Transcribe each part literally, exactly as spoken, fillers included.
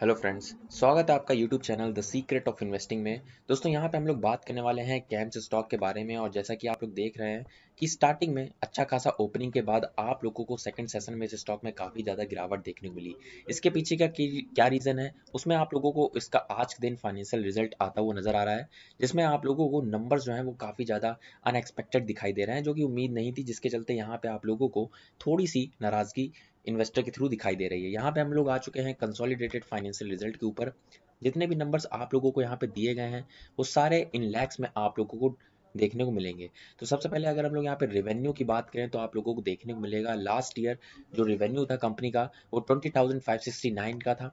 Hello friends, स्वागत है आपका YouTube channel the secret of investing में। दोस्तों, यहाँ पे हम लोग बात करने वाले हैं कैम्स स्टॉक के बारे में। और जैसा कि आप लोग देख रहे हैं कि स्टार्टिंग में अच्छा खासा ओपनिंग के बाद आप लोगों को सेकंड सेशन में इस स्टॉक में काफ़ी ज़्यादा गिरावट देखने को मिली। इसके पीछे का क्या रीज़न है उसमें आप लोगों को इसका आज के दिन फाइनेंशियल रिजल्ट आता हुआ नज़र आ रहा है, जिसमें आप लोगों को नंबर्स जो हैं वो काफ़ी ज़्यादा अनएक्सपेक्टेड दिखाई दे रहे हैं, जो कि उम्मीद नहीं थी, जिसके चलते यहाँ पर आप लोगों को थोड़ी सी नाराज़गी इन्वेस्टर के थ्रू दिखाई दे रही है। यहाँ पे हम लोग आ चुके हैं कंसोलिडेटेड फाइनेंशियल रिजल्ट के ऊपर। जितने भी नंबर्स आप लोगों को यहाँ पे दिए गए हैं वो सारे इन लैक्स में आप लोगों को देखने को मिलेंगे। तो सबसे पहले अगर हम लोग यहाँ पे रेवेन्यू की बात करें तो आप लोगों को देखने को मिलेगा लास्ट ईयर जो रेवेन्यू था कंपनी का वो twenty thousand five sixty nine का था।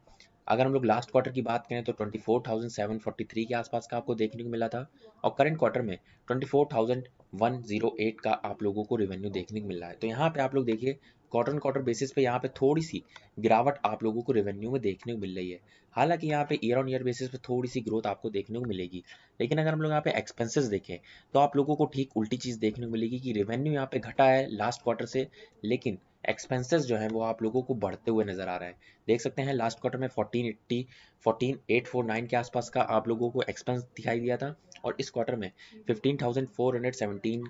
अगर हम लोग लास्ट क्वार्टर की बात करें तो twenty four thousand seven forty three के आसपास का आपको देखने को मिला था। और करंट क्वार्टर में twenty four thousand one zero eight का आप लोगों को रेवेन्यू देखने को मिल रहा है। तो यहाँ पे आप लोग देखिए क्वार्टर ऑन क्वार्टर बेसिस पे यहाँ पे थोड़ी सी गिरावट आप लोगों को रेवेन्यू में देखने को मिल रही है। हालांकि यहाँ पे ईयर ऑन ईयर बेसिस पे थोड़ी सी ग्रोथ आपको देखने को मिलेगी। लेकिन अगर हम लोग यहाँ पे एक्सपेंसेस देखें तो आप लोगों को ठीक उल्टी चीज़ देखने को मिलेगी कि रेवेन्यू यहाँ पे घटा है लास्ट क्वार्टर से, लेकिन एक्सपेंसेस जो है वो आप लोगों को बढ़ते हुए नजर आ रहा है। देख सकते हैं लास्ट क्वार्टर में fourteen eighty fourteen eight four nine के आसपास का आप लोगों को एक्सपेंस दिखाई दिया था और इस क्वार्टर में fifteen thousand four hundred seventeen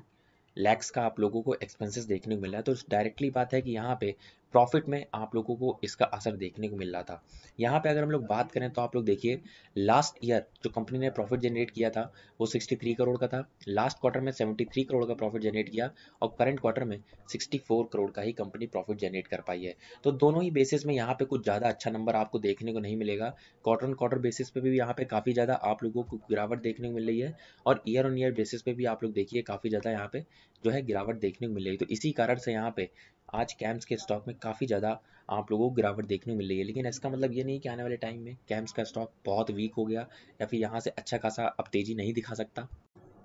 lakhs का आप लोगों को एक्सपेंसेस देखने को मिल रहा है। तो डायरेक्टली बात है कि यहाँ पे प्रॉफिट में आप लोगों को इसका असर देखने को मिल रहा था। यहाँ पे अगर हम लोग बात करें तो आप लोग देखिए लास्ट ईयर जो कंपनी ने प्रॉफिट जनरेट किया था वो तिरसठ करोड़ का था। लास्ट क्वार्टर में तिहत्तर करोड़ का प्रॉफिट जनरेट किया और करंट क्वार्टर में चौंसठ करोड़ का ही कंपनी प्रॉफिट जनरेट कर पाई है। तो दोनों ही बेसिस में यहाँ पे कुछ ज़्यादा अच्छा नंबर आपको देखने को नहीं मिलेगा। क्वार्टर ऑन क्वार्टर बेसिस पे भी यहाँ पे काफ़ी ज़्यादा आप लोगों को गिरावट देखने को मिल रही है और ईयर ऑन ईयर बेसिस पे भी आप लोग देखिए काफ़ी ज़्यादा यहाँ पे जो है गिरावट देखने को मिल रही है। तो इसी कारण से यहाँ पे आज कैम्स के स्टॉक में काफ़ी ज़्यादा आप लोगों को गिरावट देखने को मिल रही है। लेकिन इसका मतलब ये नहीं कि आने वाले टाइम में कैम्स का स्टॉक बहुत वीक हो गया या फिर यहाँ से अच्छा खासा अब तेज़ी नहीं दिखा सकता।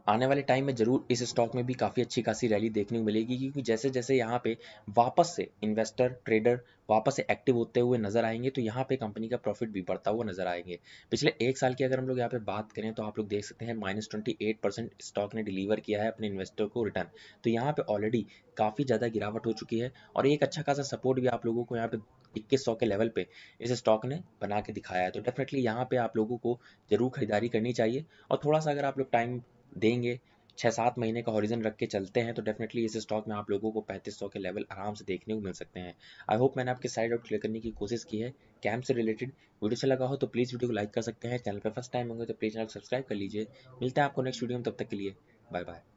आने वाले टाइम में ज़रूर इस स्टॉक में भी काफ़ी अच्छी खासी रैली देखने को मिलेगी, क्योंकि जैसे जैसे यहाँ पे वापस से इन्वेस्टर ट्रेडर वापस से एक्टिव होते हुए नज़र आएंगे तो यहाँ पे कंपनी का प्रॉफिट भी बढ़ता हुआ नज़र आएंगे। पिछले एक साल की अगर हम लोग यहाँ पे बात करें तो आप लोग देख सकते हैं minus twenty eight percent stock ने डिलीवर किया है अपने इन्वेस्टर को रिटर्न। तो यहाँ पे ऑलरेडी काफ़ी ज़्यादा गिरावट हो चुकी है और एक अच्छा खासा सपोर्ट भी आप लोगों को यहाँ पे इक्कीस सौ के लेवल पे इस स्टॉक ने बना के दिखाया है। तो डेफिनेटली यहाँ पे आप लोगों को ज़रूर खरीदारी करनी चाहिए। और थोड़ा सा अगर आप लोग टाइम देंगे, छः सात महीने का हॉरिजन रख के चलते हैं, तो डेफिनेटली इस स्टॉक में आप लोगों को पैंतीस सौ के लेवल आराम से देखने को मिल सकते हैं। आई होप मैंने आपके साइड आउट क्लियर करने की कोशिश की है। कैम्प से रिलेटेड वीडियो से लगा हो तो प्लीज़ वीडियो को लाइक कर सकते हैं। चैनल पर फर्स्ट टाइम होंगे तो प्लीज़ चैनल सब्सक्राइब कर लीजिए। मिलते हैं आपको नेक्स्ट वीडियो में, तब तक के लिए बाय बाय।